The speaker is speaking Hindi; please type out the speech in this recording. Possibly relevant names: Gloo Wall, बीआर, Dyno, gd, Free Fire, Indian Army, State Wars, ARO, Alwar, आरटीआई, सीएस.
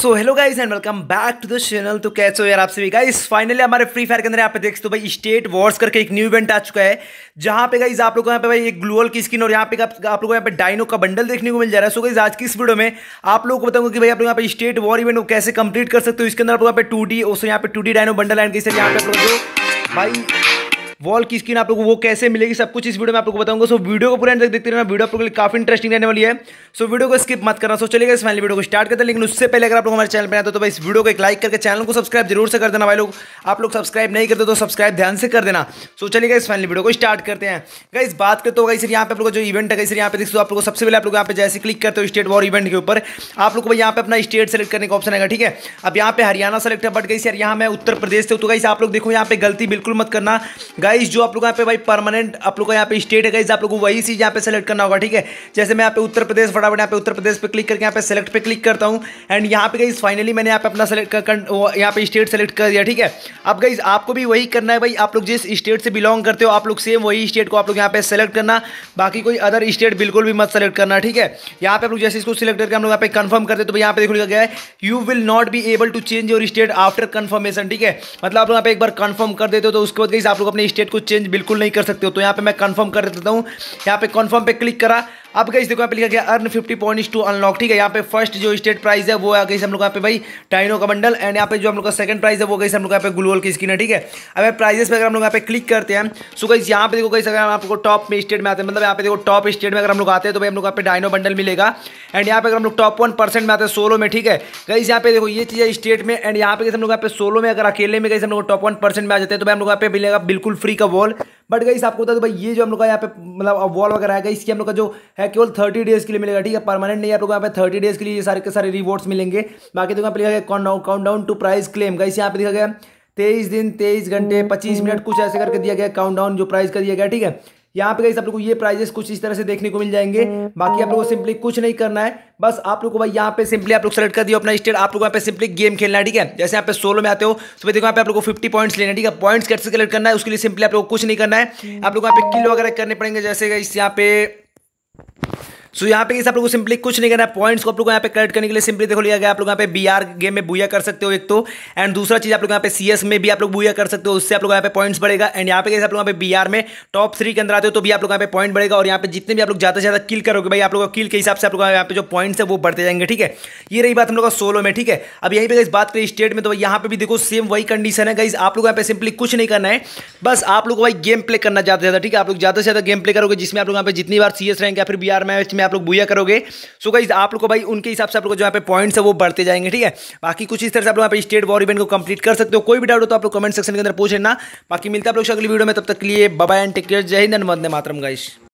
So hello guys and welcome back to the channel. तो कैसे हो यार आप सभी गाइस। फाइनली हमारे फ्री फायर के अंदर यहाँ पे देख सकते हो भाई स्टेट वॉर्स करके एक न्यू इवेंट आ चुका है, जहाँ पे गाइस आप लोगों को यहाँ पे भाई एक ग्लू वॉल की स्किन और यहाँ पे आप लोगों को यहाँ पे डायनो का बंडल देखने को मिल जा रहा है। सो गाइस आज की इस वीडियो में आप लोगों को बताऊंगा कि भाई आप लोग यहाँ पे स्टेट वॉर इवेंट को कैसे कंप्लीट कर सकते हो। इसके अंदर आप लोग यहाँ पे 2D और यहाँ पे 2D डायनो बंडल एंड कैसे यहाँ पे आप लोग भाई वॉल की स्किन आप लोगों को वो कैसे मिलेगी, सब कुछ इस वीडियो में आप लोगों को बताऊंगा। सो वीडियो को पूरा एंड तक देखते रहना, वीडियो आप लोगों के लिए काफी इंटरेस्टिंग रहने वाली है। सो वीडियो को स्किप मत करना। सो चलिए गाइस फाइनली वीडियो को स्टार्ट करते हैं, लेकिन उससे पहले अगर आप लोग हमारे चैनल पर आते हो तो भाई इस वीडियो को एक लाइक करके चैनल को सब्सक्राइब जरूर से कर देना। भाई लोग आप लोग सब्सक्राइब नहीं करते तो सब्सक्राइब ध्यान से कर देना। सो चलिए गाइस फाइनली वीडियो को स्टार्ट करते हैं। गाइस बात करते हो गाइस यहाँ पे आप लोग जो इवेंट है यहाँ पे देखो आप लोग सबसे पहले आप लोग यहाँ पे जैसे क्लिक करते हो स्टेट वॉर इवेंट के ऊपर आप लोग भाई यहाँ पे अपना स्टेट सेलेक्ट करने का ऑप्शन आएगा। ठीक है, अब यहाँ पे हरियाणा सेलेक्ट है, बट गाइस यार यहाँ मैं उत्तर प्रदेश से हूं। तो गाइस आप लोग देखो यहाँ पे गलती बिल्कुल मत करना गाइस। जो आप लोग यहाँ पे भाई परमानेंट आप लोग का यहाँ पे स्टेट है गाइस आप लोग को वही चीज यहाँ पे सेलेक्ट करना होगा। ठीक है, जैसे मैं यहाँ पे उत्तर प्रदेश फटाफट यहाँ पे उत्तर प्रदेश पे क्लिक करके यहाँ पे सेलेक्ट पे क्लिक करता हूँ एंड यहाँ पे गाइस फाइनली मैंने यहाँ पे अपना यहाँ पे स्टेट सेलेक्ट कर दिया। ठीक है, अब गाइस आपको भी वही करना है भाई, आप लोग जिस स्टेट से बिलोंग करते हो आप लोग सेम वही स्टेट को आप लोग यहाँ पे सेलेक्ट करना, बाकी कोई अदर स्टेट बिल्कुल भी मत सेलेक्ट करना। ठीक है, यहाँ पे आप लोग जैसे इसको सिलेक्ट करके हम लोग यहाँ पे कन्फर्म करते तो यहाँ पे देखो लिखा गया है you will not be able to change your state after confirmation. ठीक है, मतलब आप लोग यहाँ पे एक बार कन्फर्म कर देते हो तो उसके बाद गाइस आप लोग अपने स्टेट को चेंज बिल्कुल नहीं कर सकते हो। तो यहाँ पे मैं कंफर्म कर देता हूँ, यहाँ पे कंफर्म पे क्लिक करा। अब गाइस देखो यहाँ पे लिखा गया अर्न 50 पॉइंट्स टू अनलॉक। ठीक है, यहाँ पे फर्स्ट जो स्टेट प्राइज है वो है गाइस हम लोग यहाँ पे भाई डायनो का बंडल एंड यहाँ पे जो हम लोग का सेकंड प्राइज है वो गाइस हम लोग यहाँ पे ग्लू वॉल की स्किन है। ठीक है, अब प्राइजेस पे अगर हम लोग यहाँ पे क्लिक करते हैं सो गाइस यहाँ पे देखो गाइस अगर हम आपको टॉप में स्टेट में आते हैं, मतलब यहाँ पे देखो टॉप स्टेट में अगर हम लोग आते हैं तो भाई हम लोग यहाँ पे डायनो बंडल मिलेगा एंड यहाँ पे अगर हम लोग टॉप 1% में आते हैं सोलो में। ठीक है गाइस, यहाँ पे देखो ये चीज है स्टेट में एंड यहाँ पे हम लोग यहाँ पे सोलो में अगर अकेले में गाइस हम लोग टॉप 1% में आ जाते हैं तो भाई हम लोग यहाँ पे मिलेगा बिल्कुल फ्री का वॉल। बट गाइस आपको बता दो भाई ये जो हम लोग का यहाँ पे मतलब वॉल वगैरह है इसकी हम लोग का जो है केवल 30 डेज के लिए मिलेगा। ठीक है, परमानेंट नहीं, आप लोग यहाँ पे 30 डेज के लिए ये सारे के सारे रिवॉर्ड्स मिलेंगे। बाकी तो यहाँ पे लिखा गया countdown to prize claim. Guys यहाँ पे लिखा गया 23 दिन 23 घंटे 25 मिनट कुछ ऐसे करके दिया गया काउंटडाउन जो प्राइस का दिया गया। ठीक है, यहाँ पे गाइस आप लोग को ये प्राइजेस कुछ इस तरह से देखने को मिल जाएंगे। बाकी आप लोगों को सिंपली कुछ नहीं करना है, बस आप लोग को भाई यहाँ पे सिंपली आप लोग सेलेक्ट कर दिया अपना स्टेट, आप लोग यहाँ पे सिंपली गेम खेलना है। ठीक है, जैसे यहाँ पे सोलो में आते हो तो भाई देखो यहाँ पे आप लोग को 50 पॉइंट्स लेना है। ठीक है, पॉइंट्स कैसे कलेक्ट करना है उसके लिए सिंपली आप लोग को कुछ नहीं करना है, आप लोग यहाँ पे किल वगैरह करने पड़ेंगे। जैसे गाइस यहाँ पे यहाँ पे आप लोगों को सिंपली कुछ नहीं करना है, पॉइंट्स को आप लोग यहाँ पे कलेक्ट करने के लिए सिंपली देखो लिया गया आप लोग यहाँ पे बीआर गेम में बूया कर सकते हो एक तो, एंड दूसरा चीज आप लोग यहाँ पे सीएस में भी आप लोग बूया कर सकते हो, उससे आप लोग यहाँ पे पॉइंट्स बढ़ेगा। एंड यहाँ पे आप लोग यहाँ पे बीआर में टॉप 3 के अंदर आते हो तो भी आप लोग यहाँ पे पॉइंट बढ़ेगा। और यहाँ पे जितने भी आप लोग ज्यादा से ज्यादा किल करोगे भाई आप लोग किल के हिसाब से आप लोग यहाँ पे जो पॉइंट्स है वो बढ़ते जाएंगे। ठीक है, ये रही बात हम लोग का सोलो में। ठीक है, अब यहीं पर बात करें स्टेट में तो यहाँ पे भी देखो सेम वही कंडीशन है गाइस, आप लोग यहाँ पे सिंपली कुछ नहीं करना है, बस आप लोग भाई गेम प्ले करना ज्यादा से ज्यादा। ठीक है, आप लोग ज्यादा से ज्यादा गेम प्ले करोगे जिसमें आप लोग यहाँ पे जितनी बार सीएस रैंक या फिर बीआर मैच में आप लोग बुया करोगे। सो गाइस आप लोग को भाई उनके हिसाब से आप लोग जो यहाँ पे पॉइंट्स है वो बढ़ते जाएंगे। ठीक है, बाकी कुछ इस तरह से आप लोग यहाँ पे स्टेट वॉर इवेंट को कंप्लीट कर सकते हो। कोई भी डाउट हो तो आप लोग कमेंट सेक्शन के अंदर पूछ लेना। बाकी मिलता है आप लोग अगली वीडियो में, तब तक के लिए bye bye and take care. जय हिंद एंड वंदे मातरम गाइस।